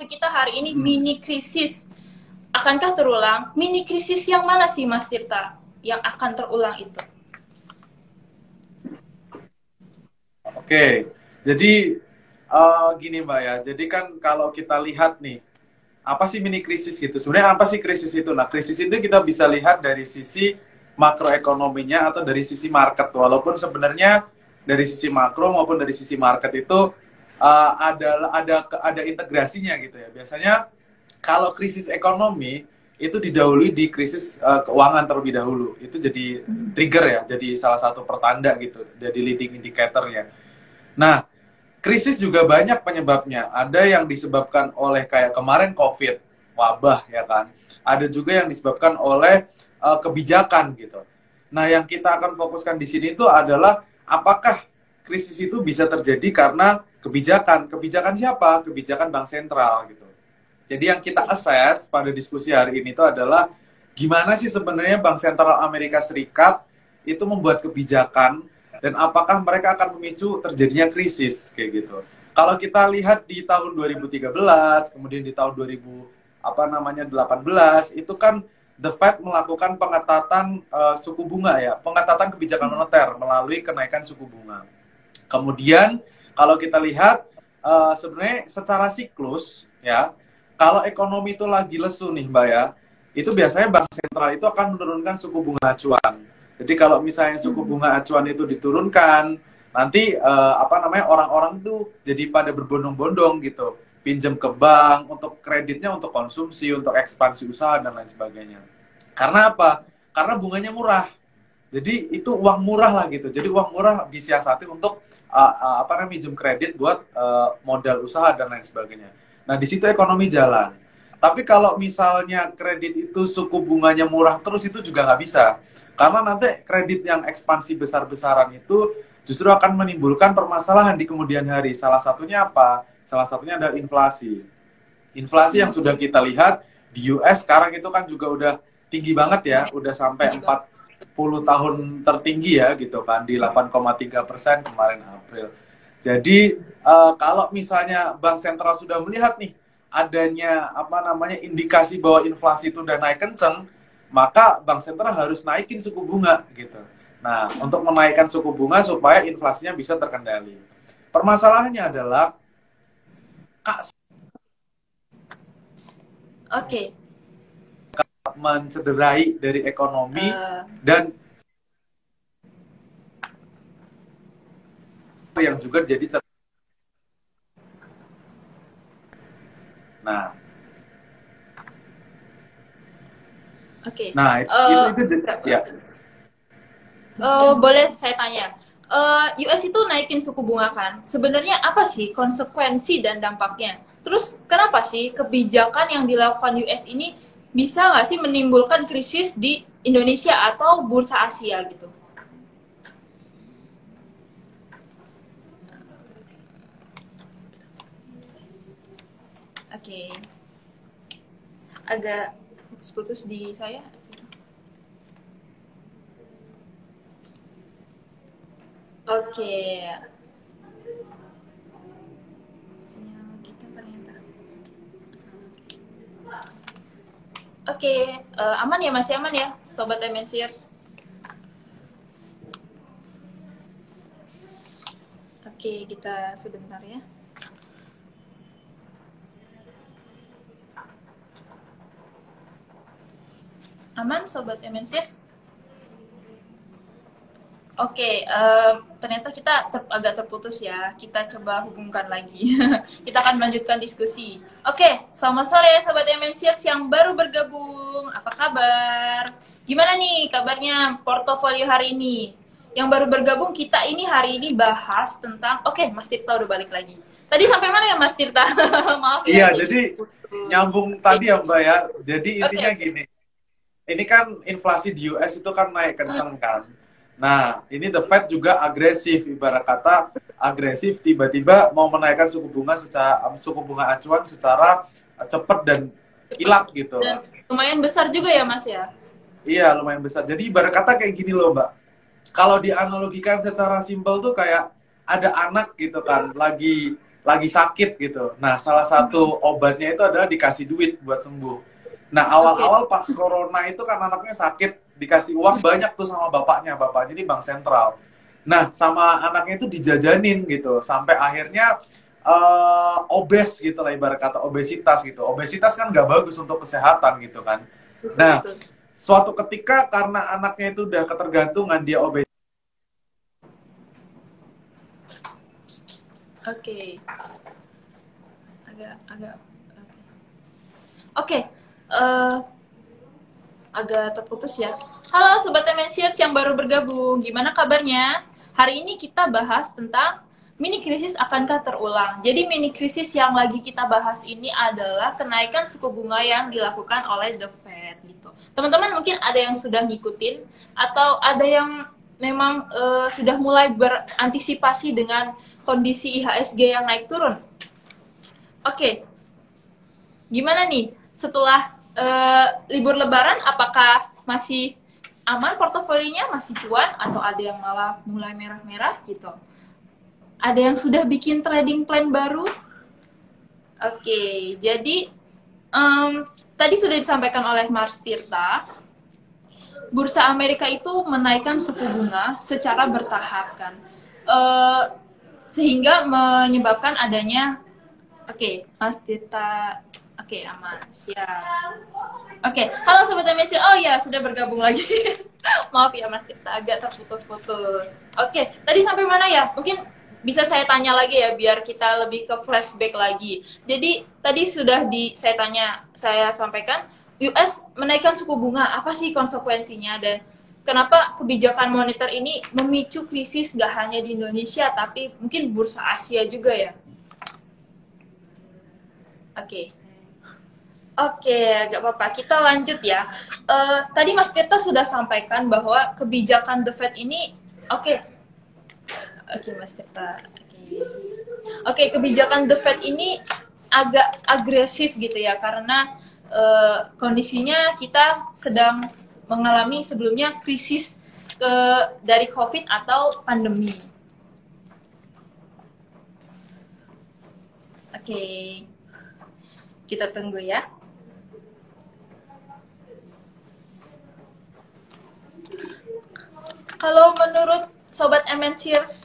topik kita hari ini, mini krisis. Akankah terulang? Mini krisis yang mana sih, Mas Tirta, yang akan terulang itu? Oke, jadi gini Mbak ya, jadi kan kalau kita lihat nih, apa sih mini krisis gitu? Sebenarnya apa sih krisis itu? Nah, krisis itu kita bisa lihat dari sisi makroekonominya atau dari sisi market. Walaupun sebenarnya dari sisi makro maupun dari sisi market itu ada integrasinya gitu ya. Biasanya kalau krisis ekonomi itu didahului di krisis keuangan terlebih dahulu. Itu jadi trigger ya, jadi salah satu pertanda gitu, jadi leading indicator-nya. Nah, krisis juga banyak penyebabnya. Ada yang disebabkan oleh kayak kemarin COVID, wabah ya kan. Ada juga yang disebabkan oleh kebijakan gitu. Nah, yang kita akan fokuskan di sini itu adalah apakah krisis itu bisa terjadi karena kebijakan. Kebijakan siapa? Kebijakan bank sentral gitu. Jadi yang kita assess pada diskusi hari ini itu adalah gimana sih sebenarnya Bank Sentral Amerika Serikat itu membuat kebijakan dan apakah mereka akan memicu terjadinya krisis kayak gitu. Kalau kita lihat di tahun 2013, kemudian di tahun 2018 itu kan The Fed melakukan pengetatan suku bunga ya, pengetatan kebijakan moneter melalui kenaikan suku bunga. Kemudian kalau kita lihat sebenarnya secara siklus ya, kalau ekonomi itu lagi lesu nih Mbak ya, itu biasanya bank sentral itu akan menurunkan suku bunga acuan. Jadi kalau misalnya suku bunga acuan itu diturunkan, nanti orang-orang tuh jadi pada berbondong-bondong gitu, pinjam ke bank untuk kreditnya, untuk konsumsi, untuk ekspansi usaha dan lain sebagainya. Karena apa? Karena bunganya murah. Jadi itu uang murah lah gitu. Jadi uang murah disiasati untuk minjem kredit buat modal usaha dan lain sebagainya. Nah, di situ ekonomi jalan. Tapi kalau misalnya kredit itu suku bunganya murah terus itu juga nggak bisa. Karena nanti kredit yang ekspansi besar-besaran itu justru akan menimbulkan permasalahan di kemudian hari. Salah satunya apa? Salah satunya adalah inflasi. Inflasi yang sudah kita lihat di US sekarang itu kan juga udah tinggi banget ya. Udah sampai 40 tahun tertinggi ya gitu kan. Di 8,3% kemarin April. Jadi kalau misalnya bank sentral sudah melihat nih adanya indikasi bahwa inflasi itu udah naik kenceng, maka bank sentral harus naikin suku bunga gitu. Nah, untuk menaikkan suku bunga supaya inflasinya bisa terkendali. Permasalahannya adalah mencederai dari ekonomi dan yang juga jadi boleh saya tanya, US itu naikin suku bunga kan, sebenarnya apa sih konsekuensi dan dampaknya? Terus kenapa sih kebijakan yang dilakukan US ini bisa nggak sih menimbulkan krisis di Indonesia atau bursa Asia gitu? Oke, agak putus-putus di saya. Oke, sinyal kita ternyata. Oke, aman ya, masih aman ya, sobat MNCers. Oke, kita sebentar ya. Aman, sobat MNCers? Oke, ternyata kita agak terputus ya. Kita coba hubungkan lagi. Kita akan melanjutkan diskusi. Oke, selamat sore sobat MNCers yang baru bergabung. Apa kabar? Gimana nih kabarnya portofolio hari ini? Yang baru bergabung, kita ini hari ini bahas tentang... Oke, Mas Tirta udah balik lagi. Tadi sampai mana ya Mas Tirta? Maaf ya. Iya, jadi nyambung tadi ya Mbak ya. Jadi intinya gini. Ini kan inflasi di US itu kan naik kenceng kan. Nah, ini The Fed juga agresif, ibarat kata agresif, tiba-tiba mau menaikkan suku bunga acuan secara cepat dan kilat gitu. Dan lumayan besar juga ya Mas ya? Iya, lumayan besar. Jadi ibarat kata kayak gini loh Mbak. Kalau dianalogikan secara simpel tuh kayak ada anak gitu kan, lagi lagi sakit gitu. Nah, salah satu obatnya itu adalah dikasih duit buat sembuh. Nah, awal-awal pas corona itu kan anaknya sakit, dikasih uang banyak tuh sama bapaknya. Bapaknya di bank sentral. Nah, sama anaknya itu dijajanin gitu. Sampai akhirnya obes gitu lah, ibarat kata obesitas gitu. Obesitas kan nggak bagus untuk kesehatan gitu kan. Nah, suatu ketika karena anaknya itu udah ketergantungan, dia obes. Oke, agak oke. Agak terputus ya. Halo Sobat Temensiers yang baru bergabung, gimana kabarnya? Hari ini kita bahas tentang mini krisis akankah terulang. Jadi mini krisis yang lagi kita bahas ini adalah kenaikan suku bunga yang dilakukan oleh The Fed gitu. Teman-teman mungkin ada yang sudah ngikutin atau ada yang memang sudah mulai berantisipasi dengan kondisi IHSG yang naik turun. Oke, gimana nih setelah libur lebaran, apakah masih aman portofolinya, masih cuan, atau ada yang malah mulai merah-merah gitu? Ada yang sudah bikin trading plan baru? Oke, jadi tadi sudah disampaikan oleh Mas Tirta, Bursa Amerika itu menaikkan suku bunga secara bertahap kan, sehingga menyebabkan adanya, Mas Tirta, aman, siap. Halo Sobat Temensiers, oh ya sudah bergabung lagi. Maaf ya Mas Tirta, agak terputus-putus. Tadi sampai mana ya? Mungkin bisa saya tanya lagi ya, biar kita lebih ke flashback lagi. Jadi tadi sudah saya sampaikan, US menaikkan suku bunga, apa sih konsekuensinya dan kenapa kebijakan moneter ini memicu krisis nggak hanya di Indonesia, tapi mungkin bursa Asia juga ya? Gak apa-apa, kita lanjut ya. Tadi Mas Tirta sudah sampaikan bahwa kebijakan The Fed ini, Mas Tirta, kebijakan The Fed ini agak agresif gitu ya, karena kondisinya kita sedang mengalami sebelumnya krisis dari COVID atau pandemi. Kita tunggu ya. Kalau menurut Sobat MNCers,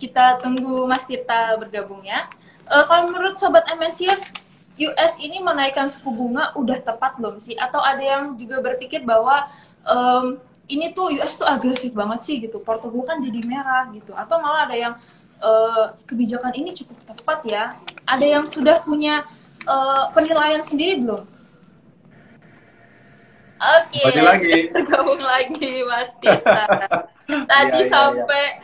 kita tunggu Mas Tirta bergabung ya. Kalau menurut Sobat MNCers, US ini menaikkan suku bunga udah tepat belum sih? Atau ada yang juga berpikir bahwa ini tuh US tuh agresif banget sih gitu, portofolio kan jadi merah gitu. Atau malah ada yang kebijakan ini cukup tepat ya. Ada yang sudah punya penilaian sendiri belum? Bergabung lagi Mas Tirta. Tadi sampai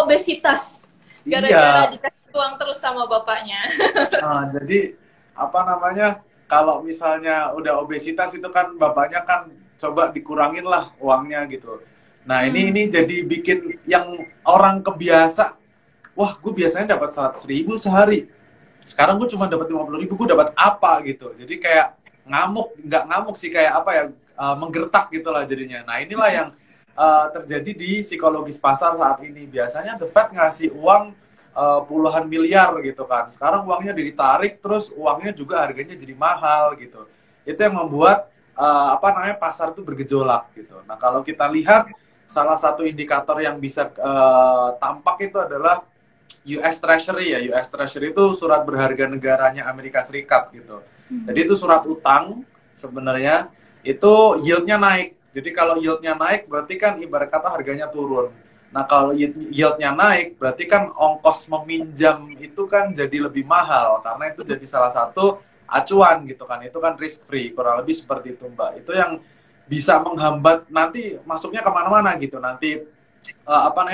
obesitas. Gara-gara dikasih uang terus sama bapaknya. Jadi kalau misalnya udah obesitas itu kan bapaknya kan coba dikurangin lah uangnya gitu. Nah, ini jadi bikin yang orang kebiasa, wah gue biasanya dapat 100.000 sehari, sekarang gue cuma dapat 50.000, gue dapat apa gitu. Jadi kayak nggak ngamuk sih, kayak apa ya, menggertak gitulah jadinya. Nah, inilah yang terjadi di psikologis pasar saat ini. Biasanya The Fed ngasih uang puluhan miliar gitu kan, sekarang uangnya ditarik, terus uangnya juga harganya jadi mahal gitu. Itu yang membuat pasar itu bergejolak gitu. Nah, kalau kita lihat salah satu indikator yang bisa tampak itu adalah US Treasury ya. US Treasury itu surat berharga negaranya Amerika Serikat gitu. Jadi itu surat utang sebenarnya, itu yieldnya naik. Jadi kalau yieldnya naik berarti kan ibarat kata harganya turun. Nah, kalau yieldnya naik, berarti kan ongkos meminjam itu kan jadi lebih mahal, karena itu jadi salah satu acuan gitu kan. Itu kan risk free, kurang lebih seperti itu Mbak. Itu yang bisa menghambat nanti masuknya kemana-mana gitu. Nanti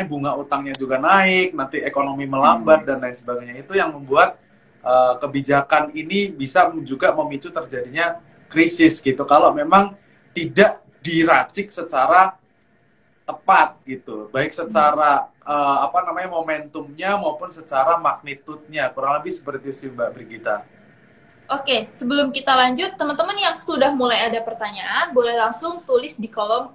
bunga utangnya juga naik, nanti ekonomi melambat dan lain sebagainya. Itu yang membuat kebijakan ini bisa juga memicu terjadinya krisis gitu, kalau memang tidak diracik secara tepat gitu, baik secara momentumnya maupun secara magnitudenya, kurang lebih seperti itu Mbak Brigita. Sebelum kita lanjut, teman-teman yang sudah mulai ada pertanyaan boleh langsung tulis di kolom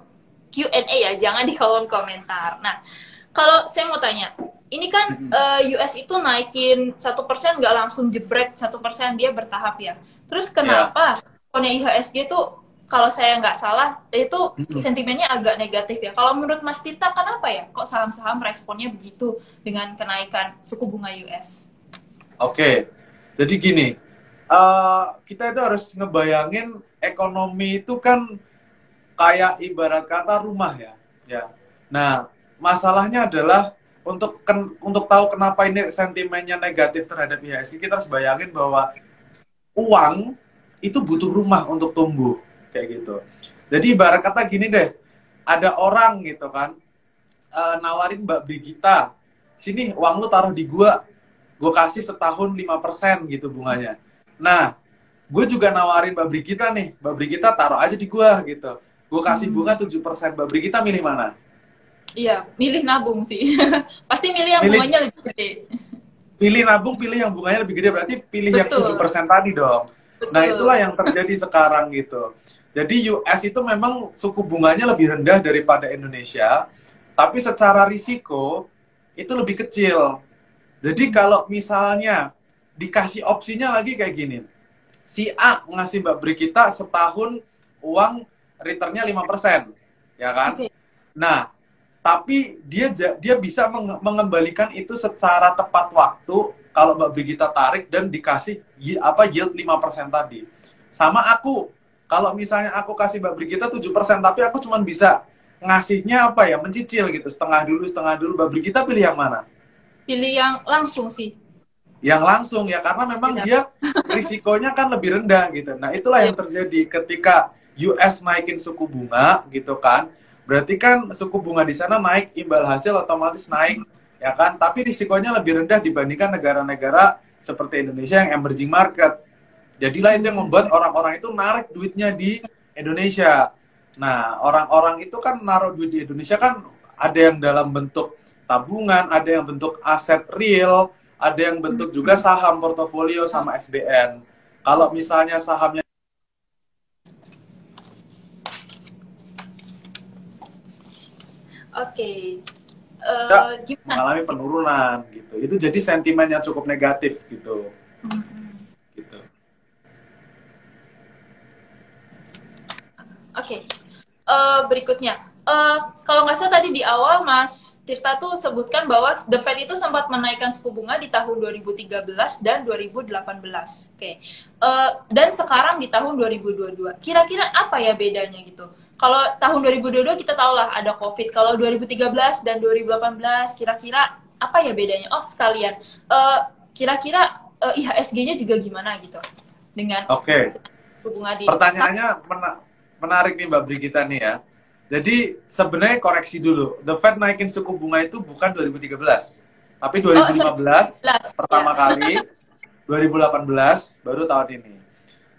Q&A ya, jangan di kolom komentar. Nah, kalau saya mau tanya, Ini kan US itu naikin 1% nggak langsung jebrek 1%, dia bertahap ya. Terus kenapa koinnya IHSG itu kalau saya nggak salah itu sentimennya agak negatif ya. Kalau menurut Mas Tirta kenapa ya? Kok saham-saham responnya begitu dengan kenaikan suku bunga US? Oke, jadi gini, kita itu harus ngebayangin ekonomi itu kan kayak ibarat kata rumah ya. Nah, masalahnya adalah untuk tahu kenapa ini sentimennya negatif terhadap IHSG, kita harus bayangin bahwa uang itu butuh rumah untuk tumbuh kayak gitu. Jadi ibarat kata gini deh, ada orang gitu kan nawarin Mbak Brigita, sini uang lu taruh di gue kasih setahun 5% gitu bunganya. Nah, gue juga nawarin Mbak Brigita nih, Mbak Brigita taruh aja di gue gitu, gue kasih bunga 7%, Mbak Brigita milih mana? Iya, milih nabung sih. Pasti milih yang bunganya lebih gede. Pilih nabung, pilih yang bunganya lebih gede. Berarti pilih yang 7% tadi dong. Betul. Nah, itulah yang terjadi sekarang gitu. Jadi US itu memang suku bunganya lebih rendah daripada Indonesia. Tapi secara risiko, itu lebih kecil. Jadi kalau misalnya dikasih opsinya lagi kayak gini. Si A ngasih Mbak Brigita setahun uang returnnya 5%. Ya kan? Okay. Nah, tapi dia bisa mengembalikan itu secara tepat waktu kalau Mbak Brigita tarik dan dikasih yield 5% tadi. Sama aku, kalau misalnya aku kasih Mbak Brigita 7%, tapi aku cuma bisa ngasihnya mencicil gitu, setengah dulu. Mbak Brigita pilih yang mana? Pilih yang langsung sih. Yang langsung ya, karena memang dia risikonya kan lebih rendah gitu. Nah, itulah yang terjadi ketika US naikin suku bunga gitu kan. Berarti kan suku bunga di sana naik, imbal hasil otomatis naik, ya kan? Tapi risikonya lebih rendah dibandingkan negara-negara seperti Indonesia yang emerging market. Jadilah itu yang membuat orang-orang itu narik duitnya di Indonesia. Nah, orang-orang itu kan naruh duit di Indonesia kan ada yang dalam bentuk tabungan, ada yang bentuk aset real, ada yang bentuk juga saham portofolio sama SBN. Kalau misalnya sahamnya mengalami penurunan gitu, itu jadi sentimennya cukup negatif gitu. Berikutnya, kalau nggak salah tadi di awal Mas Tirta tuh sebutkan bahwa The Fed itu sempat menaikkan suku bunga di tahun 2013 dan 2018. Dan sekarang di tahun 2022, kira-kira apa ya bedanya gitu? Kalau tahun 2022 kita tahulah ada COVID. Kalau 2013 dan 2018 kira-kira apa ya bedanya? Oh sekalian, kira-kira IHSG-nya juga gimana gitu dengan hubungan di. Pertanyaannya menarik nih Mbak Brigita nih ya. Jadi sebenarnya koreksi dulu, The Fed naikin suku bunga itu bukan 2013, tapi 2015 pertama kali, 2018 baru tahun ini.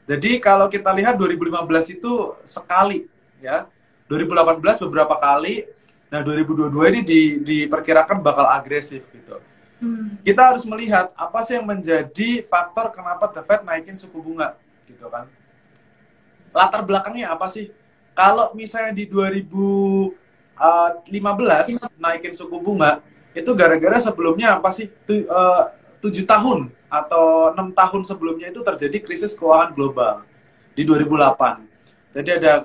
Jadi kalau kita lihat 2015 itu sekali. Ya, 2018 beberapa kali, nah 2022 ini diperkirakan bakal agresif gitu. Kita harus melihat apa sih yang menjadi faktor kenapa The Fed naikin suku bunga gitu kan. Latar belakangnya apa sih? Kalau misalnya di 2015 naikin suku bunga, itu gara-gara sebelumnya apa sih? 7 tahun atau 6 tahun sebelumnya itu terjadi krisis keuangan global di 2008. Jadi ada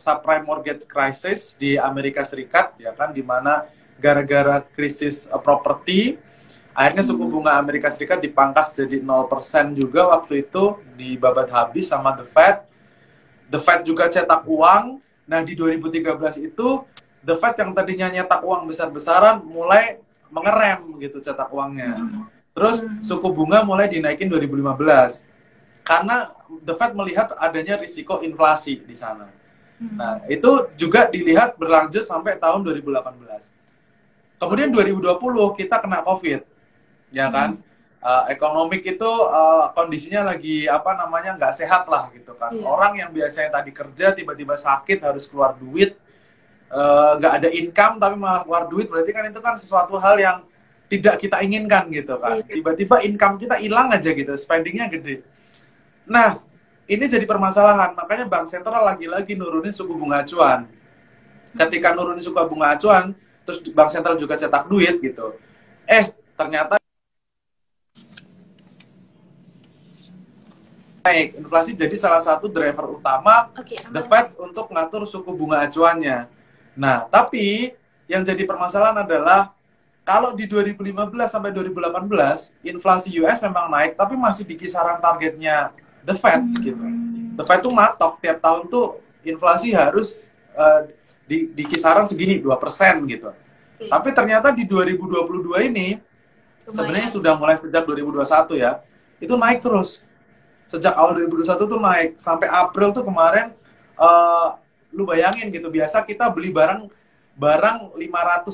subprime mortgage crisis di Amerika Serikat ya kan, dimana gara-gara krisis properti akhirnya suku bunga Amerika Serikat dipangkas jadi 0% juga waktu itu, dibabat habis sama The Fed. The Fed juga cetak uang. Nah di 2013 itu The Fed yang tadinya nyetak uang besar-besaran mulai mengerem gitu cetak uangnya. Terus suku bunga mulai dinaikin 2015 karena The Fed melihat adanya risiko inflasi di sana. Nah, itu juga dilihat berlanjut sampai tahun 2018. Kemudian 2020 kita kena COVID, ya kan? Ekonomik itu kondisinya lagi nggak sehat lah gitu kan. Orang yang biasanya tadi kerja tiba-tiba sakit harus keluar duit, nggak ada income tapi malah keluar duit, berarti kan itu kan sesuatu hal yang tidak kita inginkan gitu kan. Tiba-tiba income kita hilang aja gitu, spendingnya gede. Nah, ini jadi permasalahan, makanya bank sentral lagi-lagi nurunin suku bunga acuan. Ketika nurunin suku bunga acuan, terus bank sentral juga cetak duit gitu. Ternyata naik. Inflasi jadi salah satu driver utama The Fed untuk ngatur suku bunga acuannya. Nah, tapi yang jadi permasalahan adalah kalau di 2015 sampai 2018 inflasi US memang naik, tapi masih di kisaran targetnya The Fed gitu. The Fed tuh matok tiap tahun tuh inflasi harus di kisaran segini 2% gitu. Tapi ternyata di 2022 ini sebenarnya sudah mulai sejak 2021 ya, itu naik terus. Sejak awal 2021 tuh naik sampai April tuh kemarin, lu bayangin gitu, biasa kita beli barang 500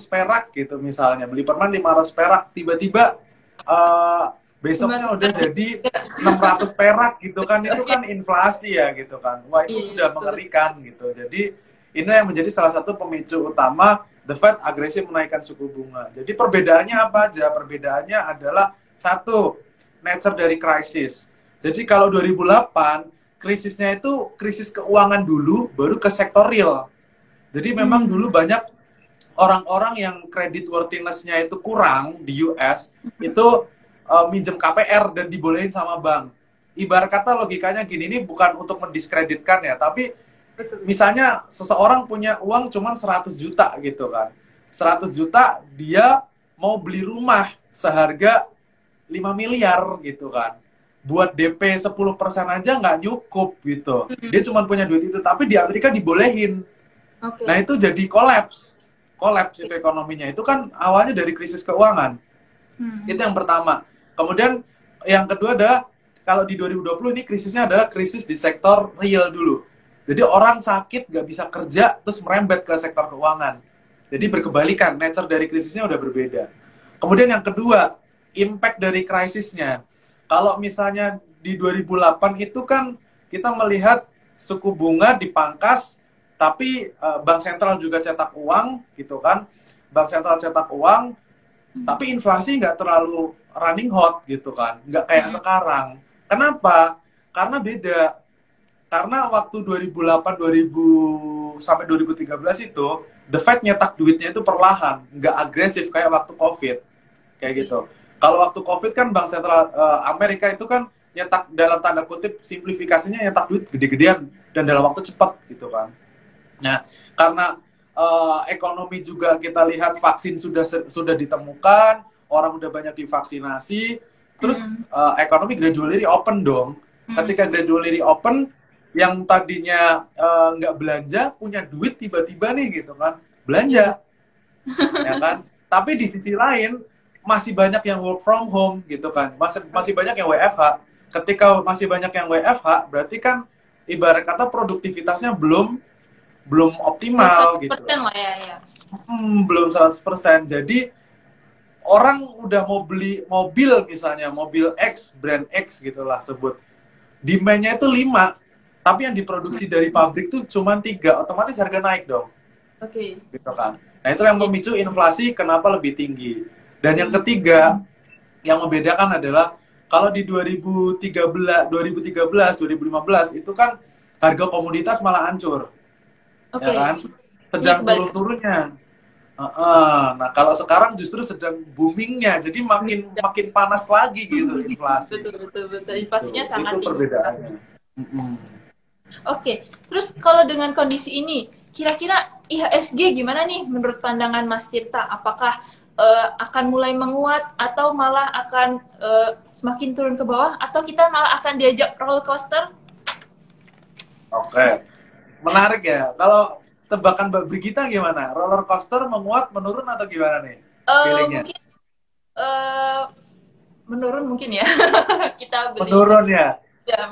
perak gitu misalnya, beli permen 500 perak, tiba-tiba besoknya udah jadi 600 perak gitu kan, itu kan inflasi ya gitu kan. Wah, itu udah mengerikan gitu. Jadi ini yang menjadi salah satu pemicu utama The Fed agresif menaikkan suku bunga. Jadi perbedaannya apa aja? Perbedaannya adalah satu, nature dari krisis. Jadi kalau 2008, krisisnya itu krisis keuangan dulu, baru ke sektor real. Jadi memang dulu banyak orang-orang yang creditworthiness-nya itu kurang di US, itu minjem KPR dan dibolehin sama bank. Ibarat kata logikanya gini, ini bukan untuk mendiskreditkan ya, tapi misalnya seseorang punya uang cuma 100 juta gitu kan. 100 juta dia mau beli rumah seharga 5 miliar gitu kan. Buat DP 10% aja nggak cukup gitu. Dia cuma punya duit itu, tapi di Amerika dibolehin. Nah, itu jadi kolaps itu ekonominya. Itu kan awalnya dari krisis keuangan. Itu yang pertama. Kemudian yang kedua adalah kalau di 2020 ini krisisnya adalah krisis di sektor real dulu. Jadi orang sakit nggak bisa kerja terus merembet ke sektor keuangan. Jadi berkebalikan, nature dari krisisnya udah berbeda. Kemudian yang kedua, impact dari krisisnya. Kalau misalnya di 2008 itu kan kita melihat suku bunga dipangkas, tapi bank sentral juga cetak uang, gitu kan. Bank sentral cetak uang, tapi inflasi nggak terlalu running hot, gitu kan. Nggak kayak sekarang. Kenapa? Karena beda. Karena waktu 2008 sampai 2013 itu, The Fed nyetak duitnya itu perlahan, nggak agresif kayak waktu COVID. Kayak gitu. Kalau waktu COVID kan bank sentral Amerika itu kan nyetak, dalam tanda kutip simplifikasinya, nyetak duit gede-gedean dan dalam waktu cepat gitu kan. Nah, karena ekonomi juga kita lihat vaksin sudah ditemukan, orang udah banyak divaksinasi, terus ekonomi gradually open dong. Ketika gradually open, yang tadinya nggak belanja punya duit tiba-tiba nih gitu kan, belanja, ya kan. Tapi di sisi lain masih banyak yang work from home gitu kan, masih banyak yang WFH. Ketika masih banyak yang WFH, berarti kan ibarat kata produktivitasnya belum optimal gitu. Belum 100%. Jadi orang udah mau beli mobil misalnya, mobil X, brand X gitulah sebut. Demand-nya itu 5, tapi yang diproduksi dari pabrik tuh cuma 3, otomatis harga naik dong. Gitu kan. Nah, itu yang memicu inflasi kenapa lebih tinggi. Dan yang ketiga, yang membedakan adalah kalau di 2013, 2015 itu kan harga komoditas malah hancur. Ya kan? Sedang turun-turunnya. Nah, kalau sekarang justru sedang boomingnya. Jadi makin panas lagi gitu inflasi. Betul. Inflasinya gitu, sangat tinggi. Itu perbedaannya. Terus kalau dengan kondisi ini, kira-kira IHSG gimana nih menurut pandangan Mas Tirta? Apakah akan mulai menguat atau malah akan semakin turun ke bawah, atau kita malah akan diajak roller coaster? Menarik ya. Kalau tebakan Mbak Brigita gimana? Roller coaster, menguat, menurun, atau gimana nih? Mungkin menurun mungkin ya. Kita beli. Menurun ya.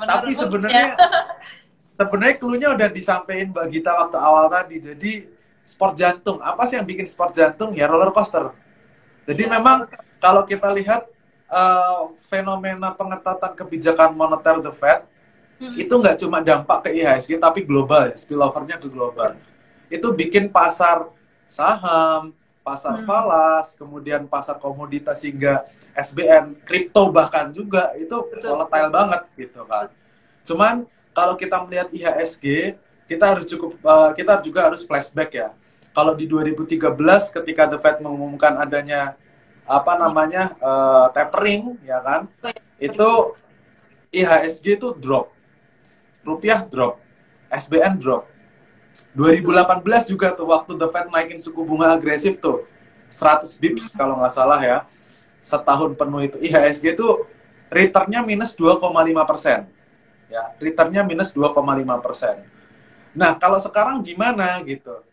Menurun. Tapi sebenarnya cluenya udah disampaikan Mbak Gita waktu awal tadi. Jadi sport jantung. Apa sih yang bikin sport jantung? Ya roller coaster. Jadi memang kalau kita lihat fenomena pengetatan kebijakan moneter The Fed, itu nggak cuma dampak ke IHSG, tapi global ya, spillover-nya ke global. Itu bikin pasar saham, pasar falas, kemudian pasar komoditas hingga SBN, kripto bahkan juga, itu volatile banget gitu kan. Cuman kalau kita melihat IHSG, kita juga harus flashback ya. Kalau di 2013 ketika The Fed mengumumkan adanya apa namanya tapering, ya kan? Itu IHSG itu drop. Rupiah drop. SBN drop. 2018 juga tuh waktu The Fed naikin suku bunga agresif tuh. 100 bips kalau nggak salah ya. Setahun penuh itu IHSG itu returnnya minus 2,5%. Ya, returnnya minus 2,5%. Nah, kalau sekarang gimana gitu?